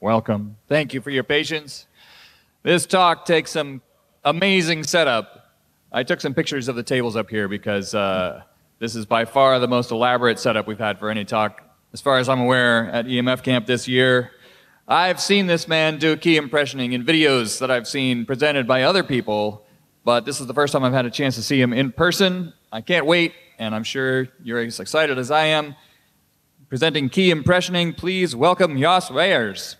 Welcome. Thank you for your patience. This talk takes some amazing setup. I took some pictures of the tables up here because this is by far the most elaborate setup we've had for any talk, as far as I'm aware, at EMF Camp this year. I've seen this man do key impressioning in videos that I've seen presented by other people, but this is the first time I've had a chance to see him in person. I can't wait, and I'm sure you're as excited as I am. Presenting key impressioning, please welcome Jos Weyers.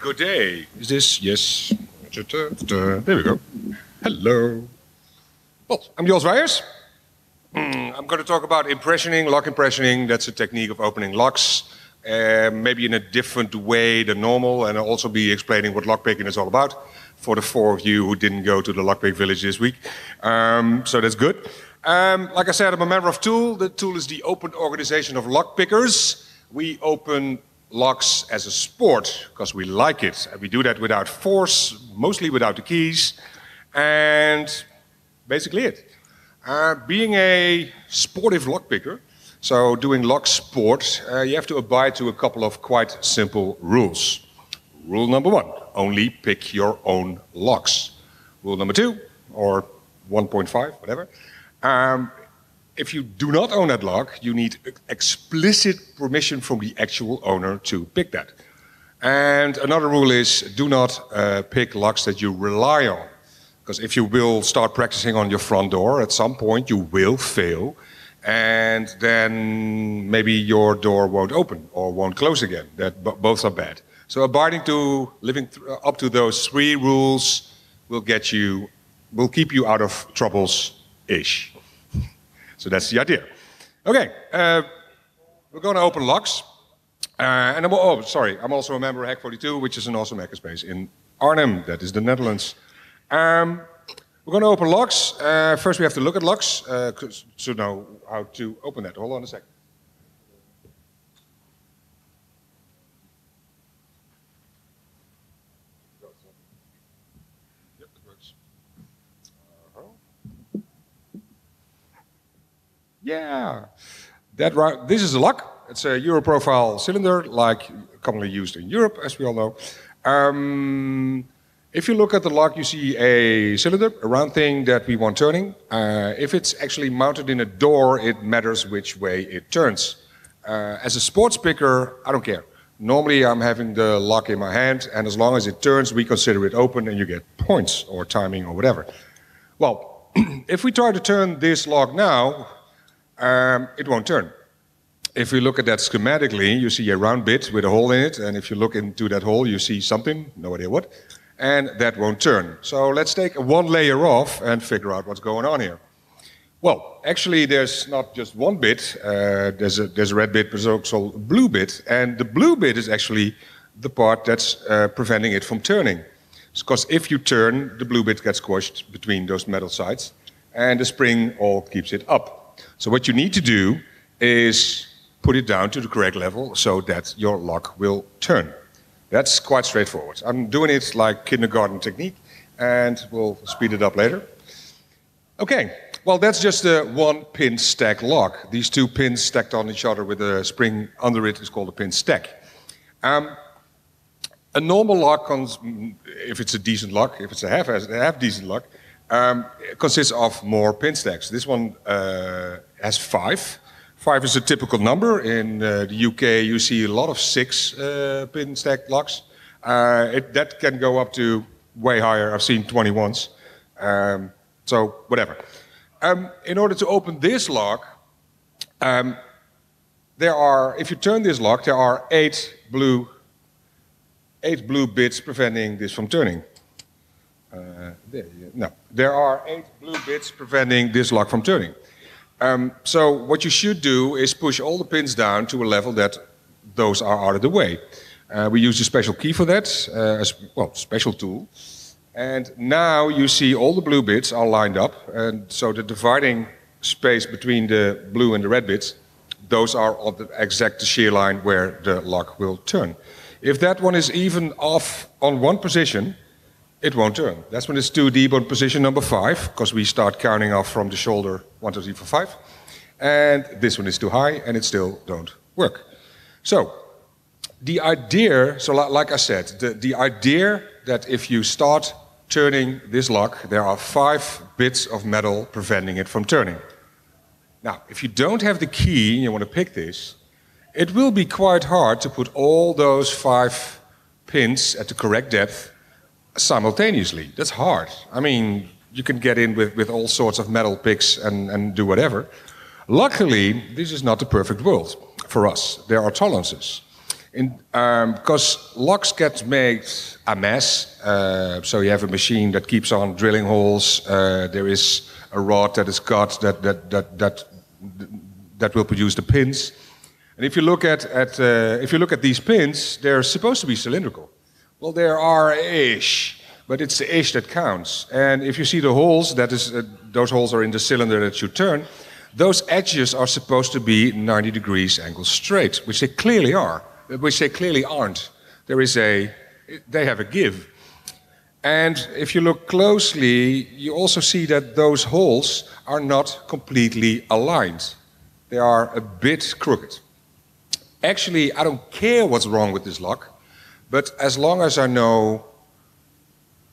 Good day. Is this? Yes. There we go. Hello. Well, I'm Jos Weyers. I'm going to talk about impressioning, lock impressioning. That's a technique of opening locks, maybe in a different way than normal, and I'll also be explaining what lockpicking is all about, for the four of you who didn't go to the Lockpick Village this week. So that's good. Like I said, I'm a member of TOOL. The TOOL is the open organization of lockpickers. We open locks as a sport because we like it. And we do that without force, mostly without the keys. And basically it. Being a sportive lockpicker, so doing lock sport, you have to abide to a couple of quite simple rules. Rule number one, only pick your own locks. Rule number two, or 1.5, whatever. If you do not own that lock, you need explicit permission from the actual owner to pick that. And another rule is, do not pick locks that you rely on. Because if you will start practicing on your front door, at some point you will fail. And then maybe your door won't open or won't close again. Both are bad. So abiding to, living up to those three rules will keep you out of troubles-ish. So that's the idea. Okay, we're going to open locks. And I'm also a member of Hack42, which is an awesome hackerspace in Arnhem, that is the Netherlands. We're going to open locks. First we have to look at locks to know how to open that. Hold on a second. Yeah, that right. This is a lock. It's a Euro-profile cylinder, like commonly used in Europe, as we all know. If you look at the lock, you see a cylinder, a round thing that we want turning. If it's actually mounted in a door, it matters which way it turns. As a sports picker, I don't care. Normally, I'm having the lock in my hand, and as long as it turns, we consider it open, and you get points or timing or whatever. Well, if we try to turn this lock now, it won't turn. If you look at that schematically, you see a round bit with a hole in it, and if you look into that hole, you see something, no idea what, and that won't turn. So let's take one layer off and figure out what's going on here. Well, actually there's not just one bit, there's a red bit, but there's also a blue bit, and the blue bit is actually the part that's preventing it from turning. Because if you turn, the blue bit gets squashed between those metal sides, and the spring all keeps it up. So what you need to do is put it down to the correct level so that your lock will turn. That's quite straightforward. I'm doing it like kindergarten technique, and we'll speed it up later. Okay, well that's just a one-pin stack lock. These two pins stacked on each other with a spring under it is called a pin stack. A normal lock, if it's a decent lock, if it's a half-decent lock, it consists of more pin stacks. This one has five. Five is a typical number. In the UK, you see a lot of six pin stack locks. That can go up to way higher. I've seen 21s. So whatever. In order to open this lock, if you turn this lock, there are eight blue bits preventing this from turning. There are eight blue bits preventing this lock from turning. So what you should do is push all the pins down to a level that those are out of the way. We use a special key for that, special tool. And now you see all the blue bits are lined up, and so the dividing space between the blue and the red bits, those are on the exact shear line where the lock will turn. If that one is even off on one position, It won't turn. That's when it's too deep on position number 5, because we start counting off from the shoulder 1, 2, 3, 4, 5. And this one is too high, and it still don't work. So the idea, so like I said, the idea that if you start turning this lock, there are 5 bits of metal preventing it from turning. Now, if you don't have the key and you want to pick this, it will be quite hard to put all those 5 pins at the correct depth simultaneously. That's hard. I mean, you can get in with all sorts of metal picks and do whatever. Luckily, this is not the perfect world for us. There are tolerances. Because locks get made a mess, so you have a machine that keeps on drilling holes. There is a rod that is cut that will produce the pins. And if you look at these pins, they're supposed to be cylindrical. Well, they are ish, but it's the ish that counts. And if you see the holes, that is, those holes are in the cylinder that you turn. Those edges are supposed to be 90 degrees angle straight, which they clearly are. Which they clearly aren't. They have a give. And if you look closely, you also see that those holes are not completely aligned. They are a bit crooked. Actually, I don't care what's wrong with this lock, but as long as I know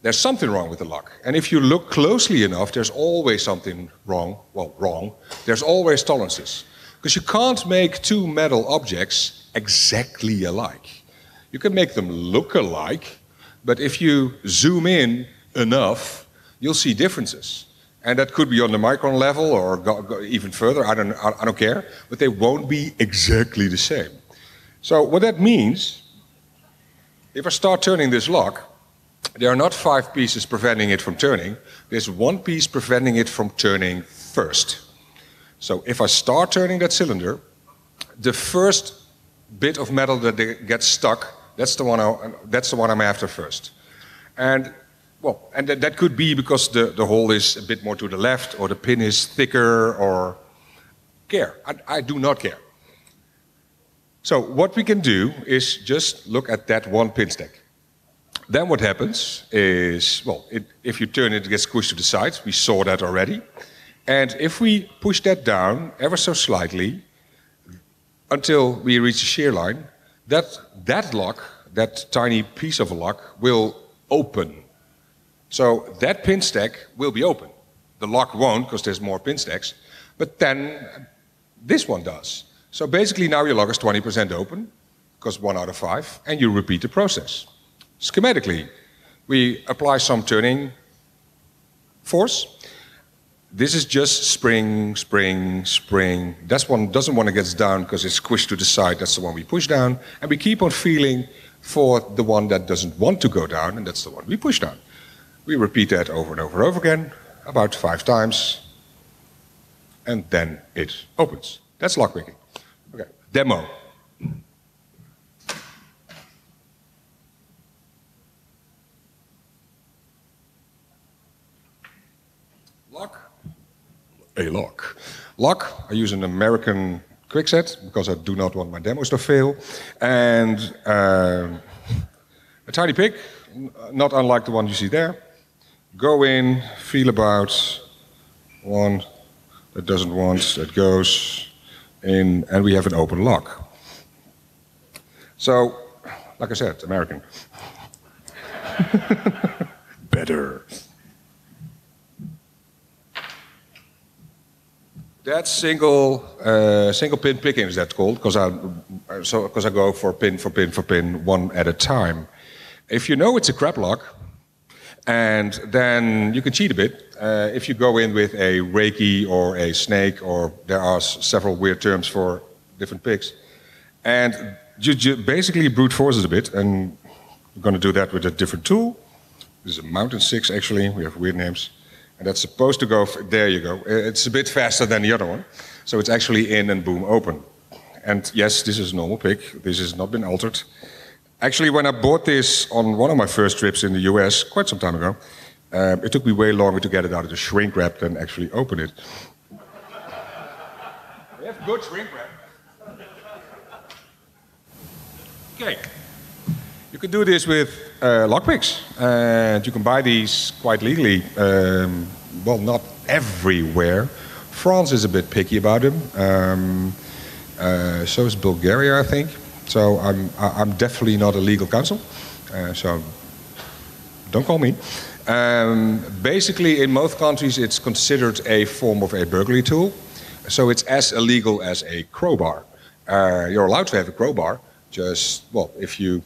there's something wrong with the lock. And if you look closely enough, there's always something wrong. Well, wrong. There's always tolerances. Because you can't make 2 metal objects exactly alike. You can make them look alike, but if you zoom in enough, you'll see differences. And that could be on the micron level or go even further, I don't care, but they won't be exactly the same. So what that means, if I start turning this lock, there are not 5 pieces preventing it from turning, there's 1 piece preventing it from turning first. So if I start turning that cylinder, the first bit of metal that gets stuck, that's the one I'm after first. And well, and that could be because the hole is a bit more to the left, or the pin is thicker, or care. I do not care. So what we can do is just look at that 1 pin stack. Then what happens is, well, if you turn it, it gets squished to the side. We saw that already. And if we push that down ever so slightly, until we reach the shear line, that lock, that tiny piece of a lock, will open. So that pin stack will be open. The lock won't, because there's more pin stacks, but then this one does. So basically now your lock is 20% open, because 1 out of 5, and you repeat the process. Schematically, we apply some turning force. This is just spring, spring, spring. That one doesn't want to get down because it's squished to the side. That's the one we push down. And we keep on feeling for the one that doesn't want to go down, and that's the one we push down. We repeat that over and over and over again, about 5 times. And then it opens. That's lock picking. Okay, demo. A lock. Lock, I use an American Kwikset because I do not want my demos to fail. And a tiny pick, not unlike the one you see there. Go in, feel about one that doesn't want, that goes in, and we have an open lock. So, like I said, American. Better. That single pin picking is that called, because I go for pin, 1 at a time. If you know it's a crap lock, and then you can cheat a bit. If you go in with a reiki or a snake, or there are several weird terms for different picks, and you basically brute force it a bit, and we're going to do that with a different tool. This is a Mountain 6, actually. We have weird names. And that's supposed to go, there you go, it's a bit faster than the other one. So it's actually in and boom, open. And yes, this is a normal pick, this has not been altered. Actually, when I bought this on one of my first trips in the US, quite some time ago, it took me way longer to get it out of the shrink wrap than actually open it. We have good shrink wrap. Okay. You can do this with lockpicks. You can buy these quite legally. Well, not everywhere. France is a bit picky about them. So is Bulgaria, I think. So I'm definitely not a legal counsel. So don't call me. Basically, in most countries, it's considered a form of a burglary tool. So it's as illegal as a crowbar. You're allowed to have a crowbar. Just, well, if you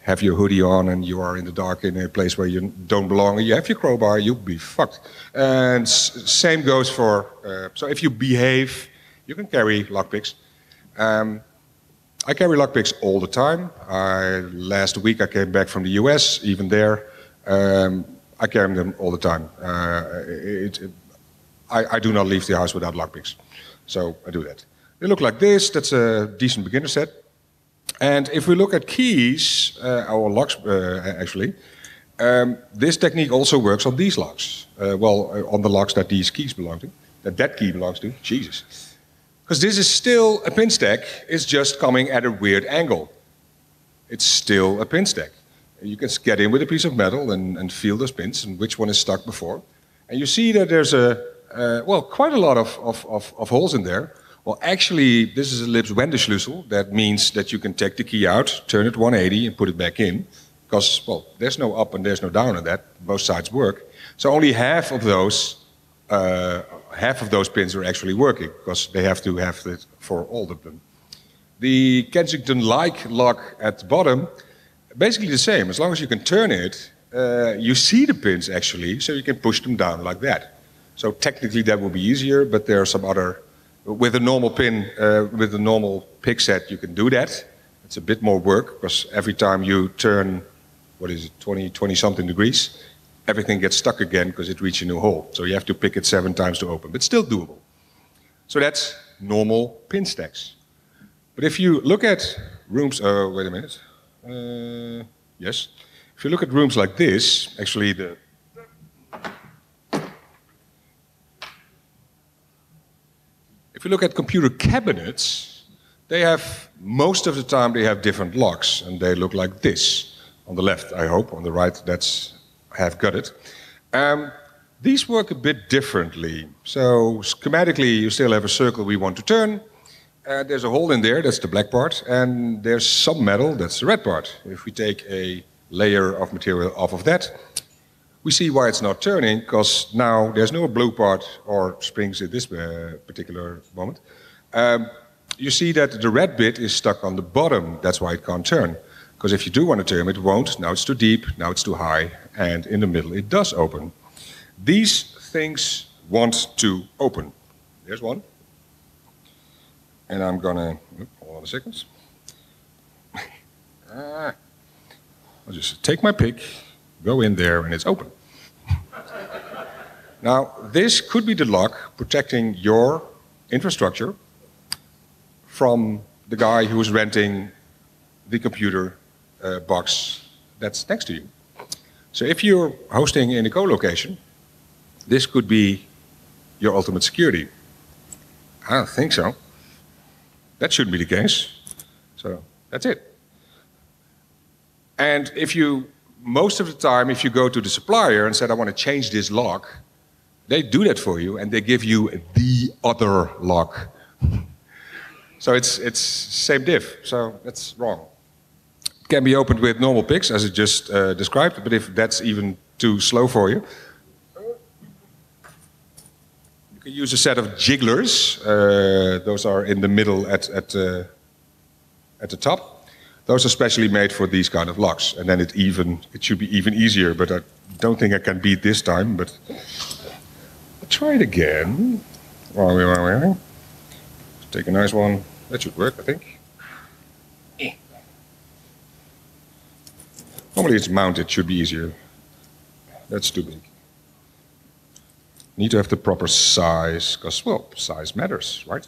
have your hoodie on and you are in the dark in a place where you don't belong and you have your crowbar, you'll be fucked. And same goes for, so if you behave, you can carry lockpicks. I carry lockpicks all the time. Last week I came back from the US, even there. I carry them all the time. I do not leave the house without lockpicks. So I do that. They look like this. That's a decent beginner set. And if we look at keys, our locks actually, this technique also works on these locks. Well, on the locks that these keys belong to, that key belongs to. Jesus. Because this is still a pin stack. It's just coming at a weird angle. It's still a pin stack. You can get in with a piece of metal and feel those pins and which one is stuck before. And you see that there's a, well, quite a lot of holes in there. Well, actually, this is a Lips-Wendeschlüssel. That means that you can take the key out, turn it 180 and put it back in. Because, well, there's no up and there's no down on that. Both sides work. So only half of those pins are actually working, because they have to have it for all of them. The Kensington-like lock at the bottom, basically the same. As long as you can turn it, you see the pins actually, so you can push them down like that. So technically that will be easier, but there are some other... With a normal pin, with a normal pick set, you can do that. It's a bit more work, because every time you turn, what is it, 20-something degrees, everything gets stuck again because it reaches a new hole. So you have to pick it 7 times to open, but still doable. So that's normal pin stacks. But if you look at rooms, wait a minute, yes. If you look at rooms like this, actually the... If you look at computer cabinets, they have, most of the time they have different locks, and they look like this. On the left, I hope, on the right, that's... have got it. These work a bit differently. So schematically, you still have a circle we want to turn. There's a hole in there, that's the black part, and there's some metal, that's the red part. If we take a layer of material off of that, we see why it's not turning, because now there's no blue part or springs at this particular moment. You see that the red bit is stuck on the bottom, that's why it can't turn. Because if you do want to turn, it won't. Now it's too deep, now it's too high, and in the middle it does open. These things want to open. There's one. And I'm gonna, hold on a second. I'll just take my pick, go in there, and it's open. Now, this could be the lock protecting your infrastructure from the guy who's renting the computer box that's next to you. So if you're hosting in a co-location, this could be your ultimate security. I don't think so. That shouldn't be the case. So that's it. And if you, most of the time, if you go to the supplier and said, I want to change this lock, they do that for you and they give you the other lock. So it's same diff, so that's wrong. It can be opened with normal picks, as I just described, but if that's even too slow for you, you can use a set of jigglers. Those are in the middle at the top. Those are specially made for these kind of locks, and then it should be even easier, but I don't think I can beat this time, but I'll try it again. Take a nice one. That should work, I think. Normally it's mounted, should be easier. That's too big. Need to have the proper size, because, well, size matters, right?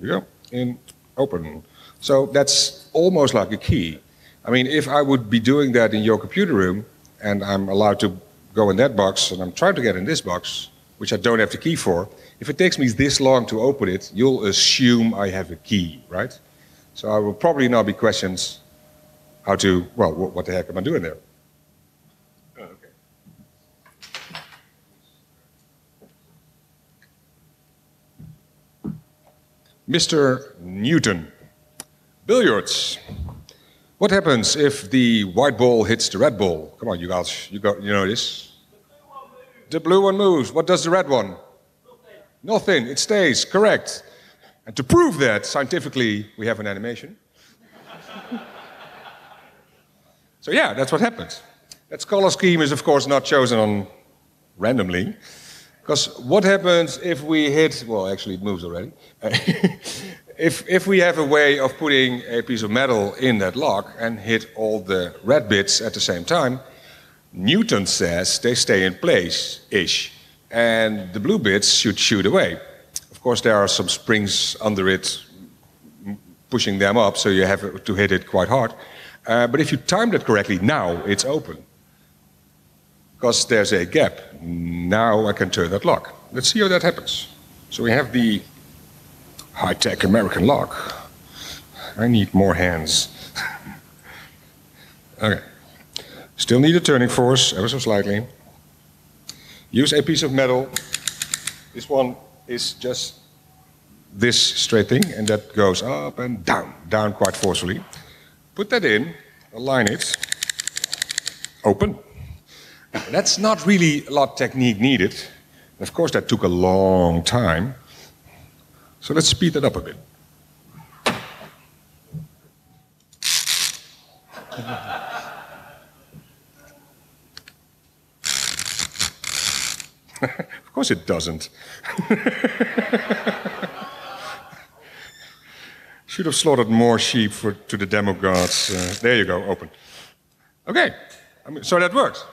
Here we go, in, open. So that's almost like a key. I mean, if I would be doing that in your computer room, and I'm allowed to go in that box, and I'm trying to get in this box, which I don't have the key for, if it takes me this long to open it, you'll assume I have a key, right? So I will probably not be questioned how to, well, what the heck am I doing there? Oh, okay. Mr. Newton, billiards. What happens if the white ball hits the red ball? Come on, you guys, you know this. The blue one moves. What does the red one? Nothing. It stays. Correct. And to prove that, scientifically, we have an animation. So yeah, that's what happens. That color scheme is, of course, not chosen on randomly. Because what happens if we hit... Well, actually, it moves already. If we have a way of putting a piece of metal in that lock and hit all the red bits at the same time, Newton says they stay in place-ish, and the blue bits should shoot away. Of course, there are some springs under it pushing them up, so you have to hit it quite hard. But if you timed it correctly, now it's open. Because there's a gap. Now I can turn that lock. Let's see how that happens. So we have the high-tech American lock. I need more hands. Okay. Still need a turning force, ever so slightly. Use a piece of metal. This one is just this straight thing, and that goes up and down quite forcefully. Put that in, align it, open. That's not really a lot of technique needed. Of course, that took a long time. So let's speed that up a bit. Of course it doesn't. Should have slaughtered more sheep to the demo gods. There you go, open. Okay, so that works.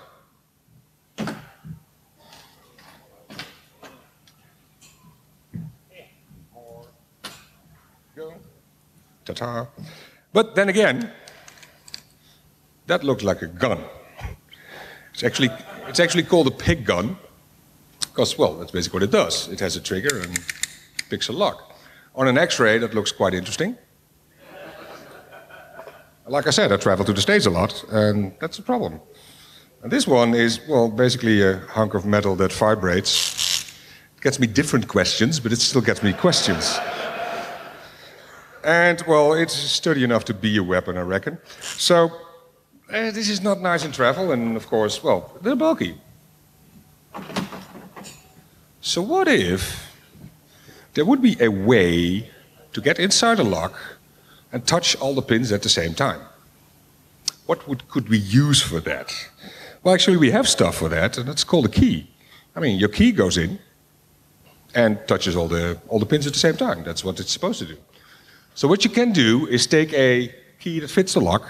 Ta-ta. But then again, that looked like a gun. It's actually called a pig gun, because, well, that's basically what it does. It has a trigger and picks a lock. On an X-ray, that looks quite interesting. Like I said, I travel to the States a lot, and that's a problem. And this one is, well, basically a hunk of metal that vibrates. It gets me different questions, but it still gets me questions. And, well, it's sturdy enough to be a weapon, I reckon. So, this is not nice in travel, and of course, well, they're bulky. So what if there would be a way to get inside a lock and touch all the pins at the same time? What could we use for that? Well, actually, we have stuff for that, and that's called a key. I mean, your key goes in and touches all the pins at the same time. That's what it's supposed to do. So what you can do is take a key that fits the lock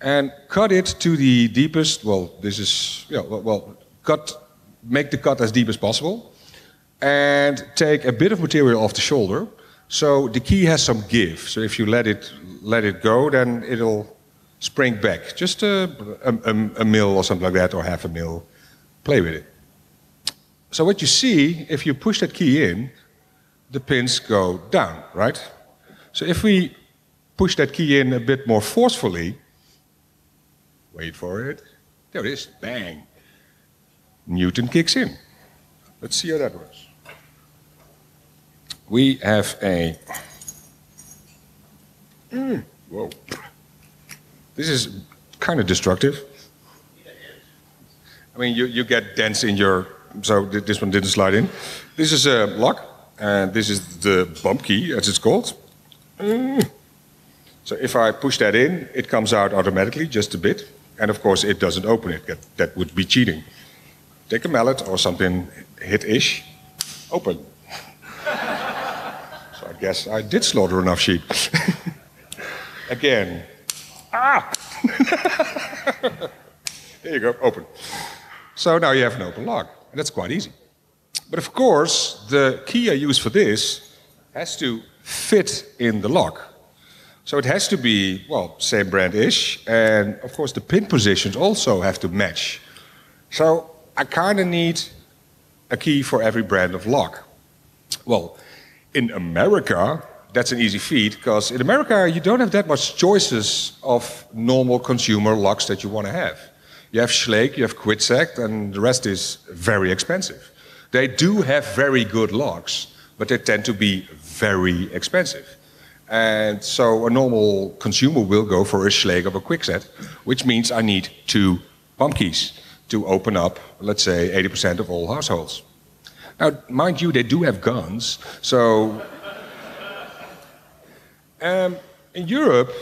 and cut it to the deepest, well, this is, yeah, well, make the cut as deep as possible, and take a bit of material off the shoulder, so the key has some give. So if you let it go, then it'll spring back. Just a mil or something like that, or half a mil. Play with it. So what you see, if you push that key in, the pins go down, right? So if we push that key in a bit more forcefully, wait for it, there it is, bang. Newton kicks in. Let's see how that works. We have a... Whoa. This is kind of destructive. I mean, you get dents in your... So this one didn't slide in. This is a lock, and this is the bump key, as it's called. So if I push that in, it comes out automatically, just a bit. And of course, it doesn't open it. That would be cheating. Take a mallet or something, hit-ish, open. So I guess I did slaughter enough sheep. Again. Ah! There you go, open. So now you have an open lock. And that's quite easy. But of course, the key I use for this has to fit in the lock. So it has to be, well, same brand-ish, and of course the pin positions also have to match. So I kind of need a key for every brand of lock. Well, in America, that's an easy feat, because in America you don't have that much choices of normal consumer locks that you want to have. You have Schlage, you have Kwikset, and the rest is very expensive. They do have very good locks, but they tend to be very expensive. And so a normal consumer will go for a Schlage of a Kwikset, which means I need 2 pump keys to open up, let's say, 80% of all households. Now, mind you, they do have guns, so... in Europe,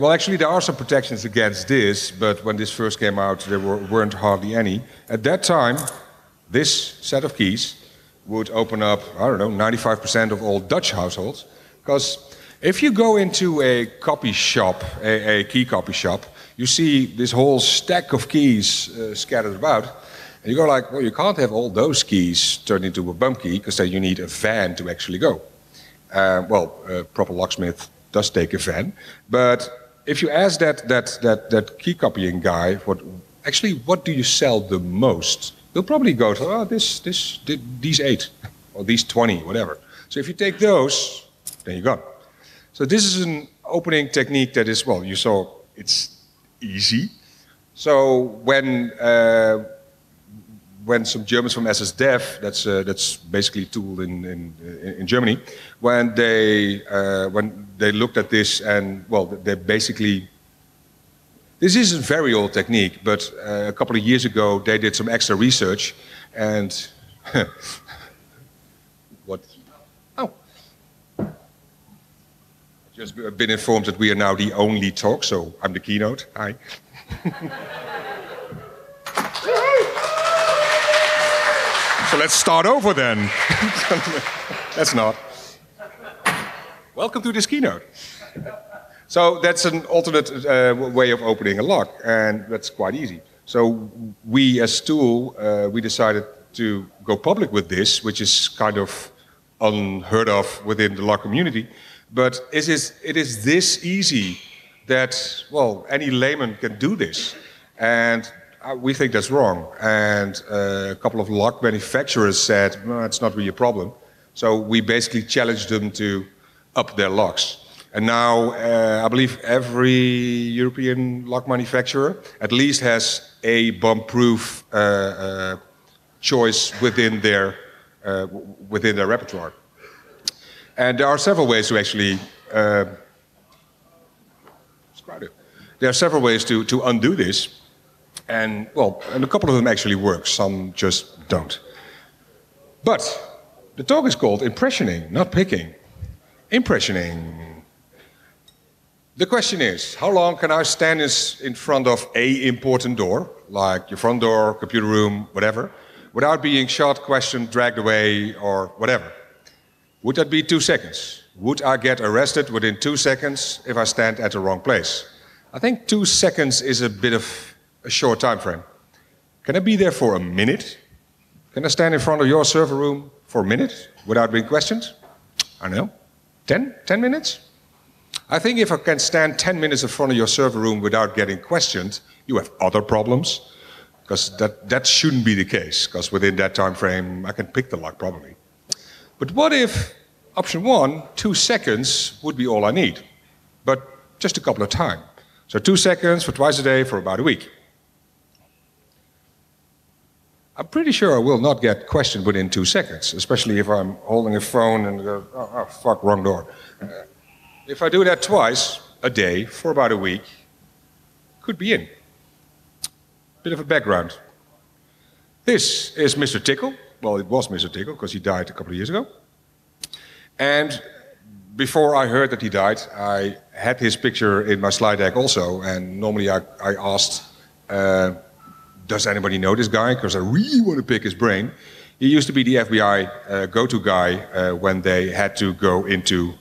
well, actually, there are some protections against this, but when this first came out, there weren't hardly any. At that time, this set of keys would open up, I don't know, 95% of all Dutch households. Because if you go into a copy shop, a key copy shop, you see this whole stack of keys scattered about, and you go like, well, you can't have all those keys turned into a bump key, because then you need a van to actually go. Well, a proper locksmith does take a van, but if you ask that key copying guy, what do you sell the most? They'll probably go to, oh, these 8, or these 20, whatever. So if you take those, then you're gone. So this is an opening technique that is, well, you saw it's easy. So when some Germans from SSDEV, that's basically TOOL in Germany, when they looked at this and, well, they basically... This is a very old technique, but a couple of years ago they did some extra research and... What? Oh. Just been informed that we are now the only talk, so I'm the keynote. Hi. So let's start over then. That's not. Welcome to this keynote. So that's an alternate way of opening a lock, and that's quite easy. So we as TOOL, we decided to go public with this, which is kind of unheard of within the lock community. But it is this easy that, well, any layman can do this. And we think that's wrong, and a couple of lock manufacturers said, no, it's not really a problem. So we basically challenged them to up their locks. And now I believe every European lock manufacturer at least has a bomb-proof choice within their repertoire. And there are several ways to actually... it's crowded. There are several ways to undo this. And, well, and a couple of them actually work, some just don't. But the talk is called impressioning, not picking. Impressioning. The question is, how long can I stand in front of an important door, like your front door, computer room, whatever, without being shot, questioned, dragged away, or whatever? Would that be 2 seconds? Would I get arrested within 2 seconds if I stand at the wrong place? I think 2 seconds is a bit of a short time frame. Can I be there for a minute? Can I stand in front of your server room for a minute without being questioned? I don't know, 10 minutes? I think if I can stand 10 minutes in front of your server room without getting questioned, you have other problems, because that shouldn't be the case, because within that time frame, I can pick the lock probably. But what if option 1, 2 seconds would be all I need, but just a couple of times? So 2 seconds for twice a day for about a week. I'm pretty sure I will not get questioned within 2 seconds, especially if I'm holding a phone and go, oh fuck, wrong door. If I do that twice a day for about a week, could be in. Bit of a background. This is Mr. Tickle. Well, it was Mr. Tickle because he died a couple of years ago. And before I heard that he died, I had his picture in my slide deck also, and normally I asked, does anybody know this guy? Because I really want to pick his brain. He used to be the FBI go-to guy when they had to go into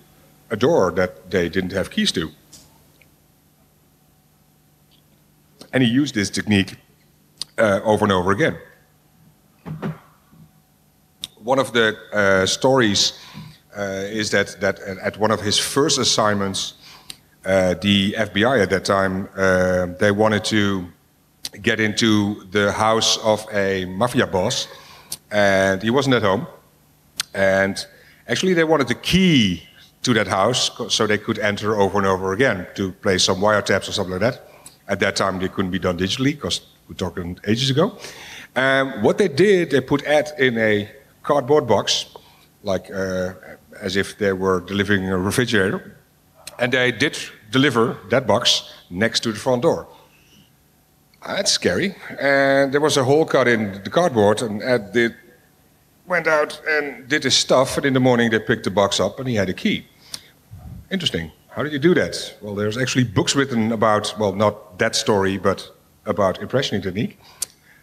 a door that they didn't have keys to. And he used this technique over and over again. One of the stories is that at one of his first assignments, the FBI at that time, they wanted to get into the house of a mafia boss, and he wasn't at home. And actually they wanted the key to that house so they could enter over and over again to play some wiretaps or something like that. At that time, they couldn't be done digitally because we're talking ages ago. What they did, they put ads in a cardboard box, like as if they were delivering a refrigerator. And they did deliver that box next to the front door. That's scary. And there was a hole cut in the cardboard, and ad did went out and did his stuff, and in the morning they picked the box up and he had a key. Interesting. How did you do that? Well, there's actually books written about, well, not that story, but about impressioning technique.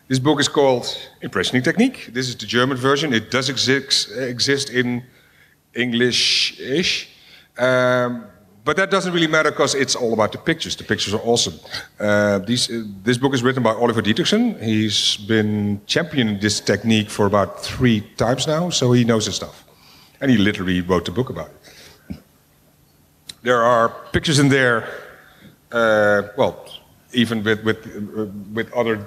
This book is called Impressioning Technique. This is the German version. It does exist in English-ish. But that doesn't really matter because it's all about the pictures. The pictures are awesome. This book is written by Oliver Dietrichsen. He's been championing this technique for about 3 times now, so he knows his stuff. And he literally wrote the book about it. There are pictures in there, well, even with other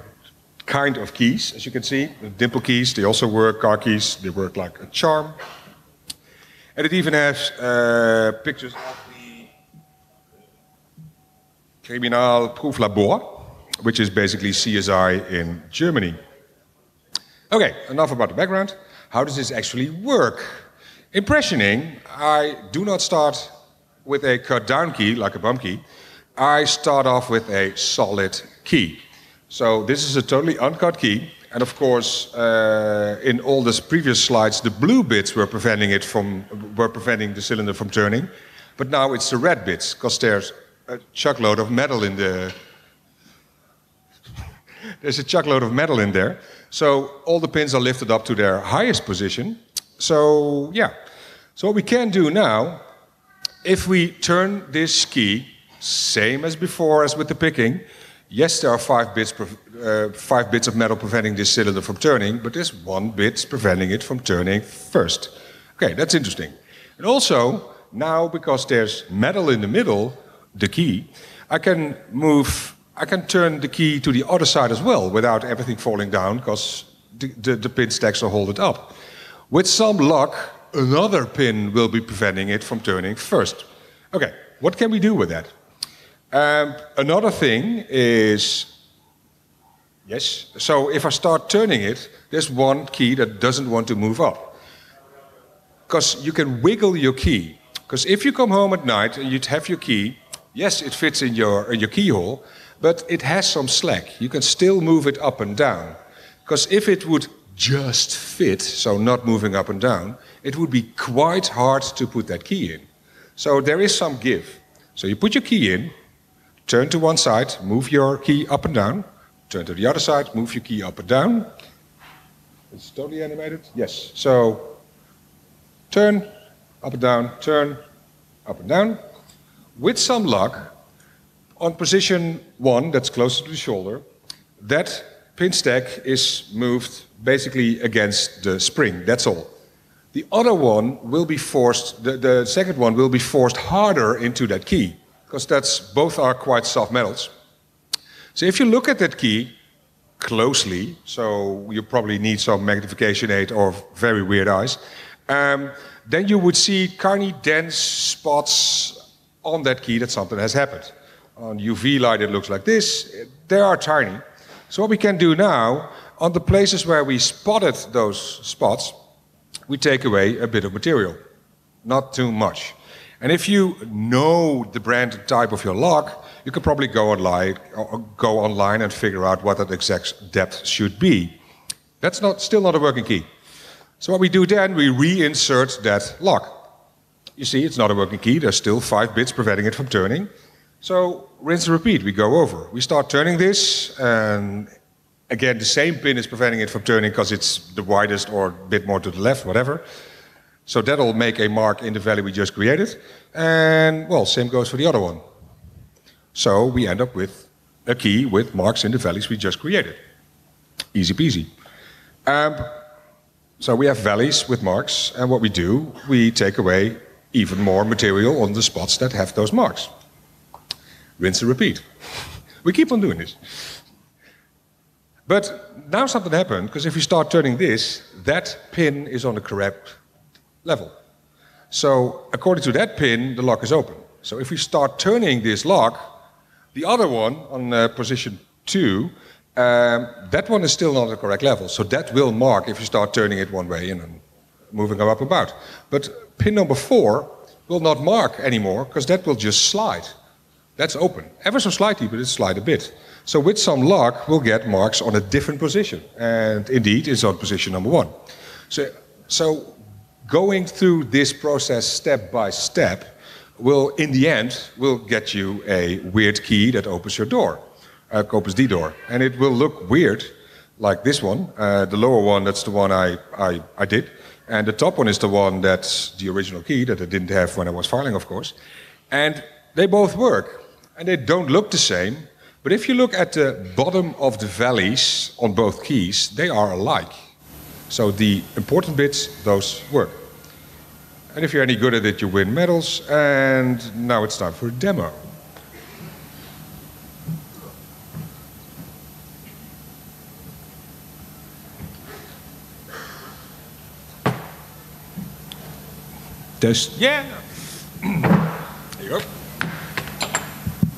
kind of keys, as you can see. The dimple keys, they also work, car keys, they work like a charm. And it even has pictures of Kriminalpolizei Labor, which is basically CSI in Germany. Okay, enough about the background. How does this actually work? Impressioning, I do not start with a cut down key, like a bump key. I start off with a solid key. So this is a totally uncut key. And of course, in all the previous slides, the blue bits were preventing it from, were preventing the cylinder from turning. But now it's the red bits, because there's a chuckload of metal in there. There's a chuckload of metal in there. So all the pins are lifted up to their highest position. So yeah. So what we can do now, if we turn this key, same as before as with the picking, yes, there are 5 bits of metal preventing this cylinder from turning, but there's 1 bit preventing it from turning first. Okay, that's interesting. And also, now because there's metal in the middle, the key, I can turn the key to the other side as well without everything falling down because the pin stacks will hold it up. With some luck, another pin will be preventing it from turning first. Okay, what can we do with that? Another thing is, yes, so if I start turning it, there's 1 key that doesn't want to move up. Because you can wiggle your key. Because if you come home at night and you'd have your key, yes, it fits in your keyhole, but it has some slack. You can still move it up and down. Because if it would just fit, so not moving up and down, it would be quite hard to put that key in. So there is some give. So you put your key in, turn to one side, move your key up and down, turn to the other side, move your key up and down. It's totally animated, yes. So turn, up and down, turn, up and down. With some luck, on position 1, that's closer to the shoulder, that pin stack is moved basically against the spring, that's all. The other one will be forced, the second one will be forced harder into that key, because that's, both are quite soft metals. So if you look at that key closely, so you probably need some magnification aid or very weird eyes, then you would see tiny dense spots on that key that something has happened. On UV light it looks like this, they are tiny. So what we can do now, on the places where we spotted those spots, we take away a bit of material, not too much. And if you know the brand and type of your lock, you can probably go online and figure out what that exact depth should be. That's not, still not a working key. So what we do then, we reinsert that lock. You see, it's not a working key, there's still 5 bits preventing it from turning. So, rinse and repeat, we go over. We start turning this, and again, the same pin is preventing it from turning because it's the widest or a bit more to the left, whatever. So that'll make a mark in the valley we just created. And, well, same goes for the other one. So we end up with a key with marks in the valleys we just created. Easy peasy. So we have valleys with marks, and what we do, we take away even more material on the spots that have those marks. Rinse and repeat. We keep on doing this. But now something happened, because if you start turning this, that pin is on the correct level. So according to that pin, the lock is open. So if we start turning this lock, the other one on position 2, that one is still not at the correct level. So that will mark if you start turning it one way and then moving up and about. But pin number 4 will not mark anymore because that will just slide. That's open, ever so slightly, but it's slide a bit. So with some luck, we'll get marks on a different position. And indeed, it's on position number 1. So going through this process step by step will, in the end, will get you a weird key that opens your door, opens the door. And it will look weird, like this one. The lower one, that's the one I did. And the top one is the one that's the original key that I didn't have when I was filing, of course. And they both work. And they don't look the same, but if you look at the bottom of the valleys on both keys, they are alike. So the important bits, those work. And if you're any good at it, you win medals. And now it's time for a demo. Test. Yeah. There you go.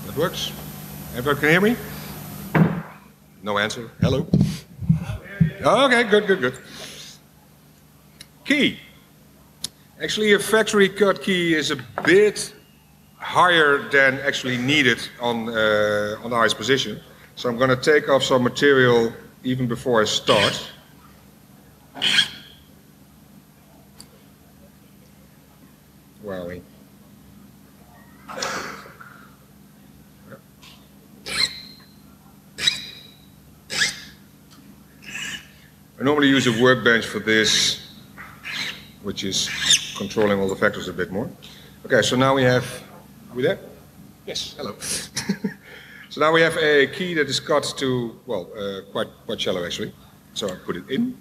That works. Everybody can hear me? No answer. Hello? Okay, good. Key. Actually, a factory cut key is a bit higher than actually needed on the highest position. So I'm going to take off some material even before I start. Wowie. I normally use a workbench for this, which is controlling all the factors a bit more. Okay, so now we have, are we there? Yes, hello. So now we have a key that is cut to, well, quite shallow actually. So I put it in.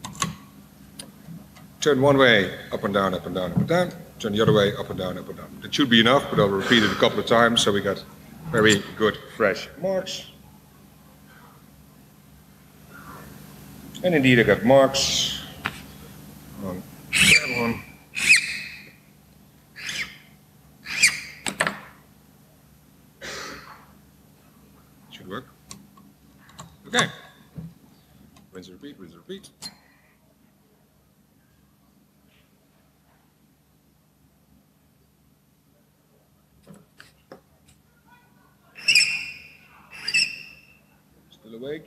Turn one way, up and down, up and down, up and down. Turn the other way, up and down, up and down. That should be enough, but I'll repeat it a couple of times so we got very good, fresh marks. And indeed, I got marks on that one. Should work. Okay. Rinse and repeat, rinse and repeat. Still awake?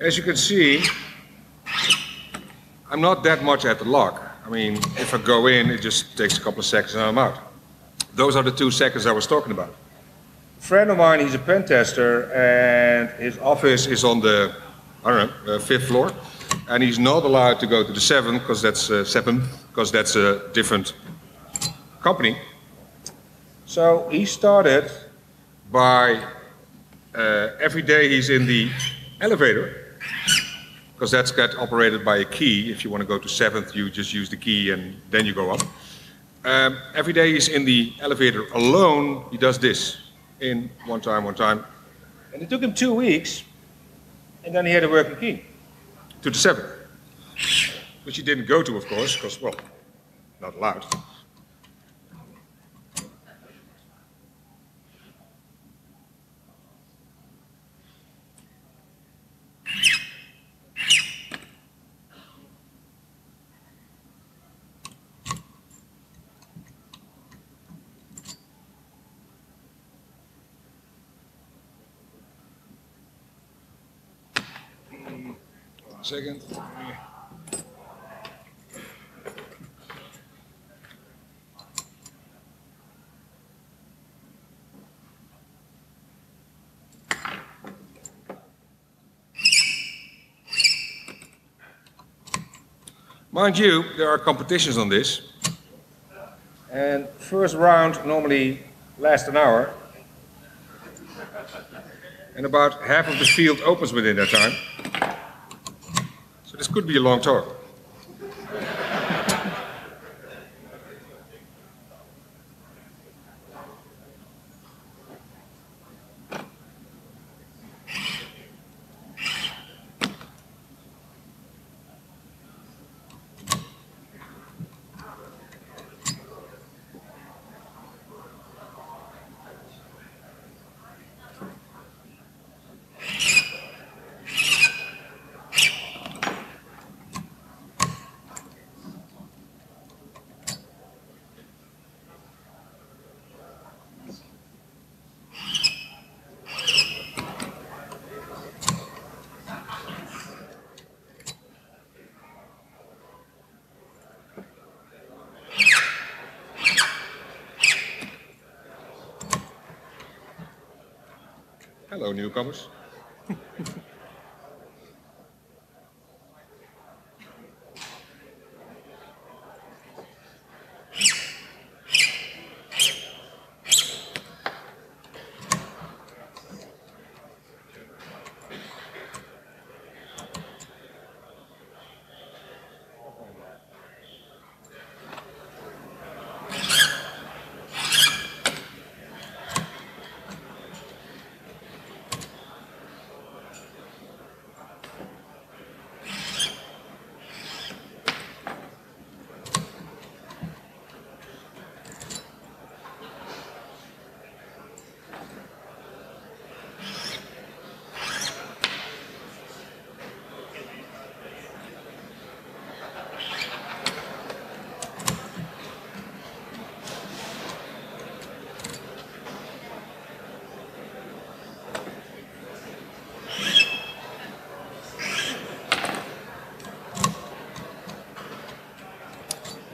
As you can see, I'm not that much at the lock. I mean, if I go in, it just takes a couple of seconds and I'm out. Those are the 2 seconds I was talking about. A friend of mine, he's a pen tester, and his office is on the, I don't know, 5th floor. And he's not allowed to go to the 7th, because that's a different company. So he started by, every day he's in the elevator, because that's got operated by a key. If you want to go to 7th, you just use the key and then you go up. Every day he's in the elevator alone, he does this. In one time. And it took him 2 weeks, and then he had a working key to the 7th, which he didn't go to, of course, because, well, not allowed. Second. Mind you, there are competitions on this. And first round normally lasts an hour. and about half of the field opens within that time. So this could be a long talk. Hello, newcomers.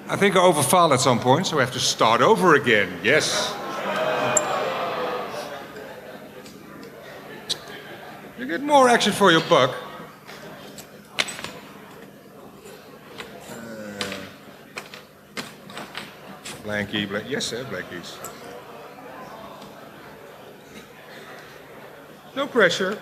I think I overfiled at some point, so I have to start over again. Yes. You get more action for your buck. Blankie, yes sir, blankies. No pressure.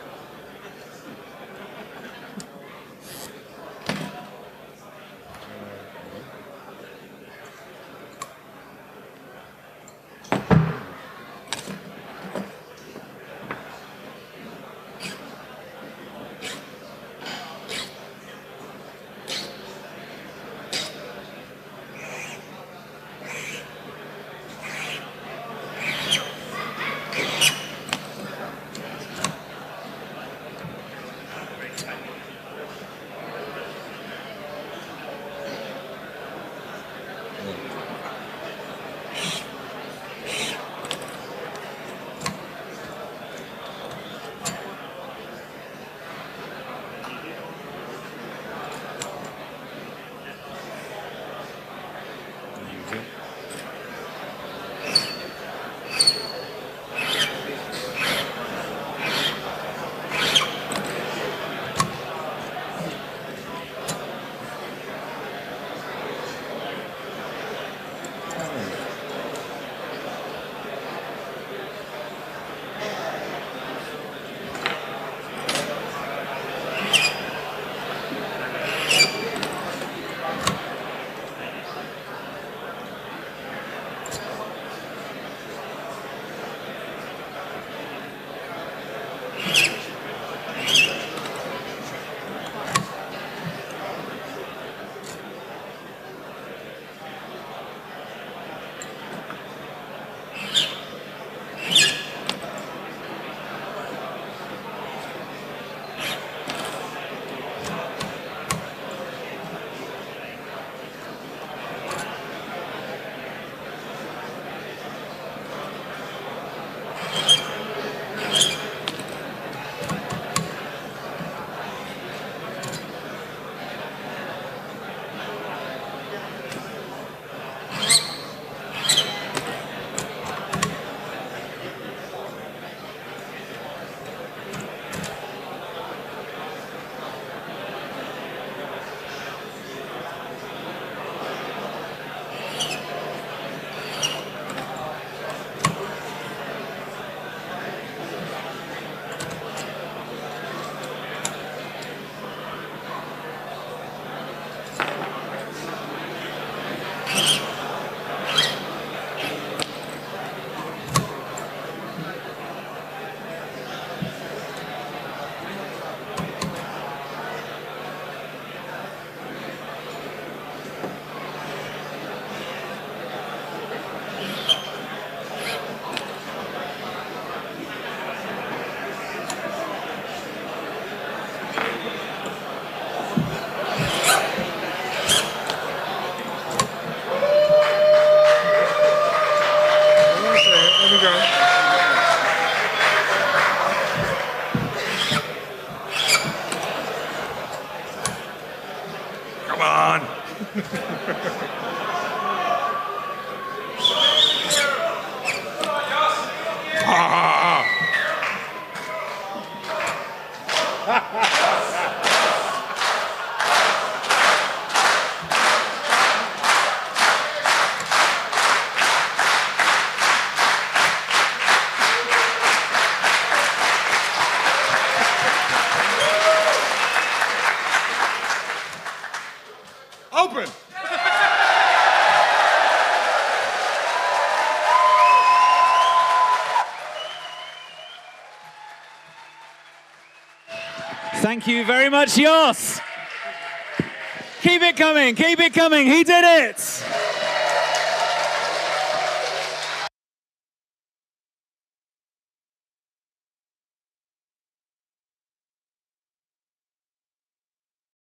Come on. Thank you very much, Jos. Keep it coming, keep it coming. He did it.